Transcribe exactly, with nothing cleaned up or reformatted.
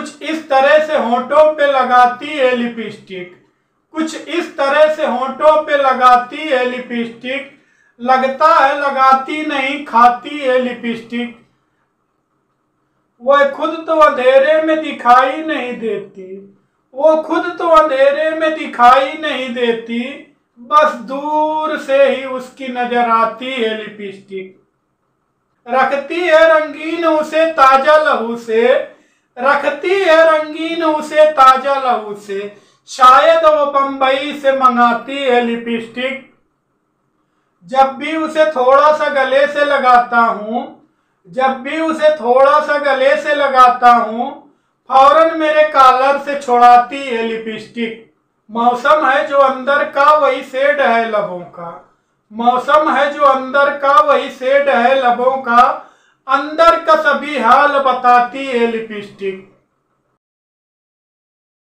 कुछ इस तरह से होंठों पे लगाती है लिपस्टिक, कुछ इस तरह से होंठों पे लगाती है लिपस्टिक, लगता है लगाती नहीं खाती है लिपस्टिक। वह खुद तो अंधेरे में दिखाई नहीं देती, वो खुद तो अंधेरे में दिखाई नहीं देती, बस दूर से ही उसकी नजर आती है लिपस्टिक। रखती है रंगीन उसे ताजा लहू से, रखती है रंगीन उसे ताजा लहू से, शायद वो बंबई से मंगाती है लिपस्टिक। जब भी उसे थोड़ा सा गले से लगाता हूँ, जब भी उसे थोड़ा सा गले से लगाता हूँ, फौरन मेरे कॉलर से छुड़ाती है लिपस्टिक। मौसम है जो अंदर का वही शेड है लबों का, मौसम है जो अंदर का वही शेड है लबों का, अंदर का सभी हाल बताती है लिपस्टिक।